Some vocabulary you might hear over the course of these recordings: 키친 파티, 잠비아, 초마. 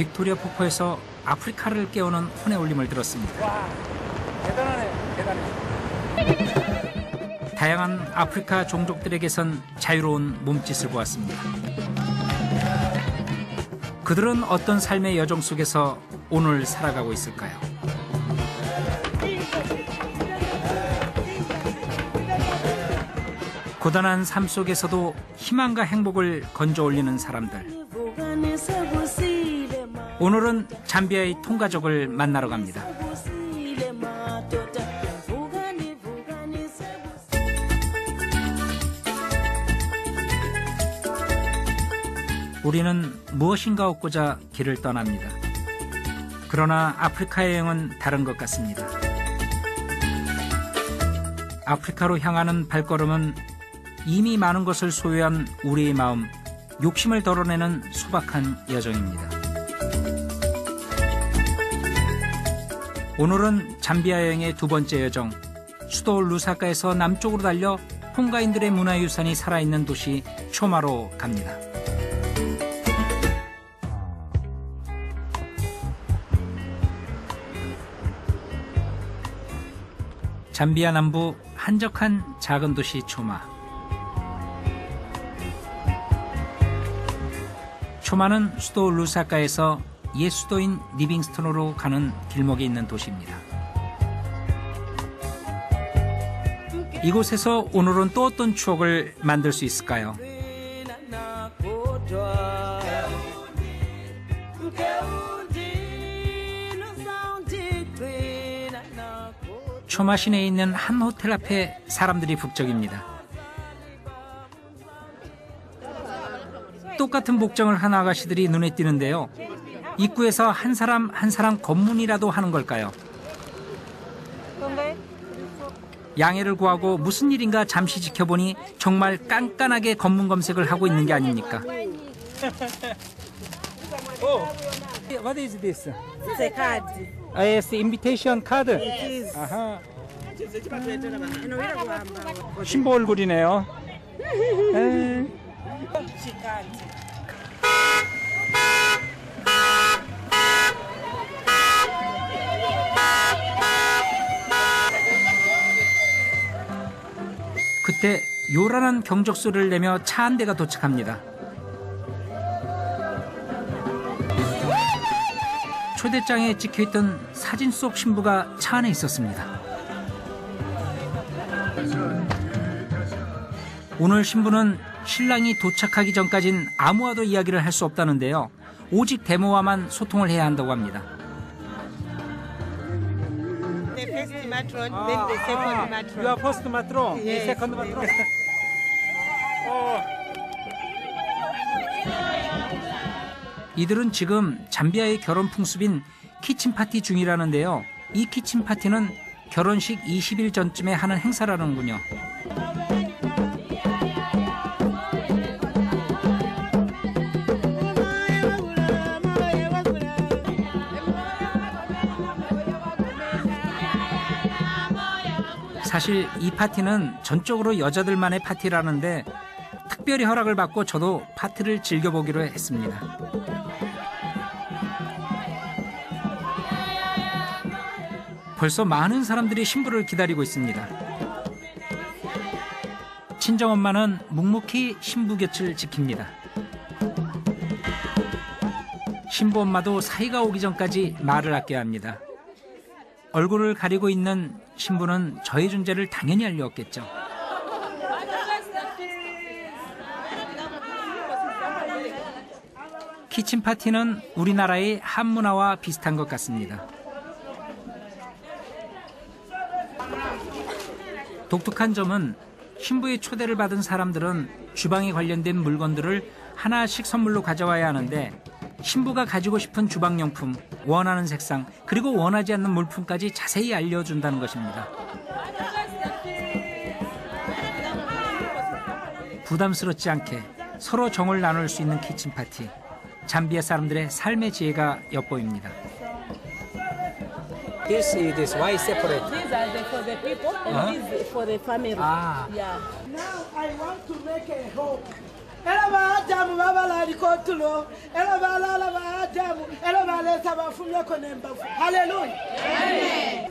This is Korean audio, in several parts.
빅토리아 폭포에서 아프리카를 깨우는 혼의 울림을 들었습니다. 와, 대단하네, 대단해. 다양한 아프리카 종족들에게선 자유로운 몸짓을 보았습니다. 그들은 어떤 삶의 여정 속에서 오늘 살아가고 있을까요? 고단한 삶 속에서도 희망과 행복을 건져 올리는 사람들. 오늘은 잠비아의 통가족을 만나러 갑니다. 우리는 무엇인가 얻고자 길을 떠납니다. 그러나 아프리카 여행은 다른 것 같습니다. 아프리카로 향하는 발걸음은 이미 많은 것을 소유한 우리의 마음, 욕심을 덜어내는 소박한 여정입니다. 오늘은 잠비아 여행의 두 번째 여정, 수도 루사카에서 남쪽으로 달려 콩가인들의 문화유산이 살아있는 도시 초마로 갑니다. 잠비아 남부 한적한 작은 도시 초마. 초마는 수도 루사카에서 옛 수도인 리빙스톤으로 가는 길목에 있는 도시입니다. 이곳에서 오늘은 또 어떤 추억을 만들 수 있을까요? 초마 시내에 있는 한 호텔 앞에 사람들이 북적입니다. 똑같은 복장을 한 아가씨들이 눈에 띄는데요. 입구에서 한 사람 한 사람 검문이라도 하는 걸까요? 양해를 구하고 무슨 일인가 잠시 지켜보니 정말 깐깐하게 검문 검색을 하고 있는 게 아닙니까? What is this? It's a card. It's invitation card. 아하. 신부 얼굴이네요. 그때 요란한 경적소리를 내며 차 한 대가 도착합니다. 초대장에 찍혀있던 사진 속 신부가 차 안에 있었습니다. 오늘 신부는 신랑이 도착하기 전까진 아무와도 이야기를 할 수 없다는데요. 오직 데모와만 소통을 해야 한다고 합니다. 이들은 지금 잠비아의 결혼 풍습인 키친 파티 중이라는데요. 이 키친 파티는 결혼식 20일 전쯤에 하는 행사라는군요. 사실 이 파티는 전적으로 여자들만의 파티라는데 특별히 허락을 받고 저도 파티를 즐겨보기로 했습니다. 벌써 많은 사람들이 신부를 기다리고 있습니다. 친정엄마는 묵묵히 신부 곁을 지킵니다. 신부엄마도 사이가 오기 전까지 말을 아껴야 합니다. 얼굴을 가리고 있는 신부는 저의 존재를 당연히 알 리 없겠죠. 키친 파티는 우리나라의 한문화와 비슷한 것 같습니다. 독특한 점은 신부의 초대를 받은 사람들은 주방에 관련된 물건들을 하나씩 선물로 가져와야 하는데 신부가 가지고 싶은 주방용품, 원하는 색상, 그리고 원하지 않는 물품까지 자세히 알려준다는 것입니다. 부담스럽지 않게 서로 정을 나눌 수 있는 키친 파티. 잠비아 사람들의 삶의 지혜가 엿보입니다. This is this. Why separate? These are for the people and these for the family. Yeah. I want to make a home. Elaba Adamu baba la likotlo. Elaba la la Adamu. Elaba le sabafunye konembafu. Hallelujah. Amen.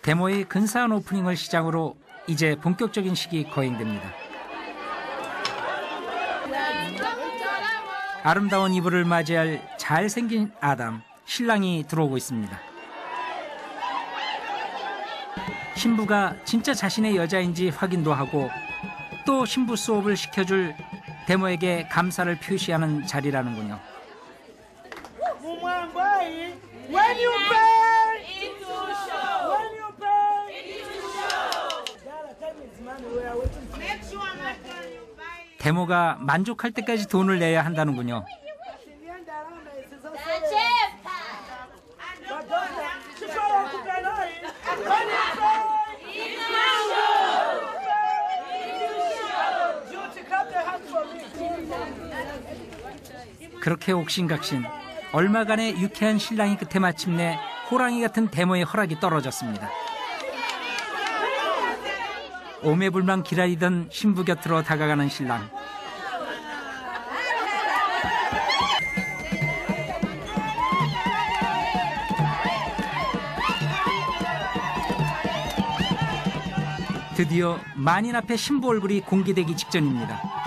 데모의 근사한 오프닝을 시작으로 이제 본격적인 시기 거행됩니다. 아름다운 이브를 맞이할 잘생긴 아담, 신랑이 들어오고 있습니다. 신부가 진짜 자신의 여자인지 확인도 하고 또 신부 수업을 시켜줄 데모에게 감사를 표시하는 자리라는군요. 데모가 만족할 때까지 돈을 내야 한다는군요. 그렇게 옥신각신 얼마간의 유쾌한 신랑이 끝에 마침내 호랑이 같은 데모의 허락이 떨어졌습니다. 오매불망 기다리던 신부 곁으로 다가가는 신랑. 드디어 만인 앞에 신부 얼굴이 공개되기 직전입니다.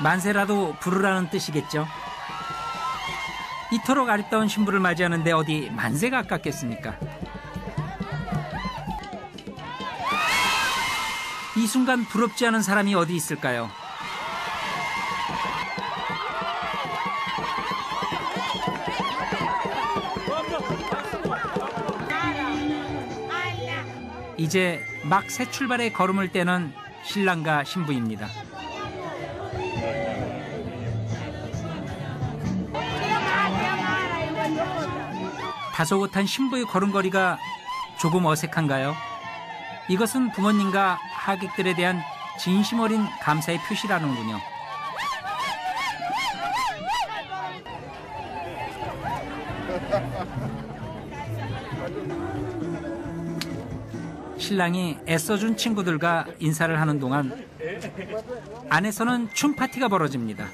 만세라도 부르라는 뜻이겠죠. 이토록 아름다운 신부를 맞이하는데 어디 만세가 아깝겠습니까? 이 순간 부럽지 않은 사람이 어디 있을까요? 이제 막 새 출발의 걸음을 떼는 신랑과 신부입니다. 다소곳한 신부의 걸음걸이가 조금 어색한가요? 이것은 부모님과 하객들에 대한 진심 어린 감사의 표시라는군요. 신랑이 애써준 친구들과 인사를 하는 동안 안에서는 춤 파티가 벌어집니다.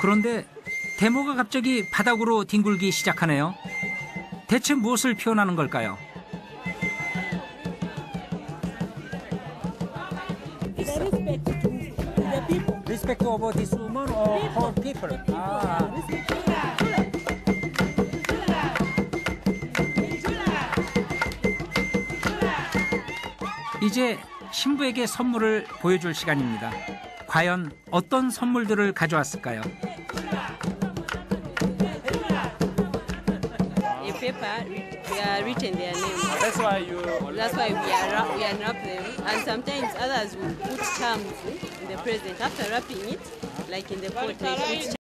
그런데 데모가 갑자기 바닥으로 뒹굴기 시작하네요. 대체 무엇을 표현하는 걸까요? 이제 신부에게 선물을 보여줄 시간입니다. 과연 어떤 선물들을 가져왔을까요? We are written their name. That's why we are wrap them. And sometimes others will put charms in the present. After wrapping it, like in the pot,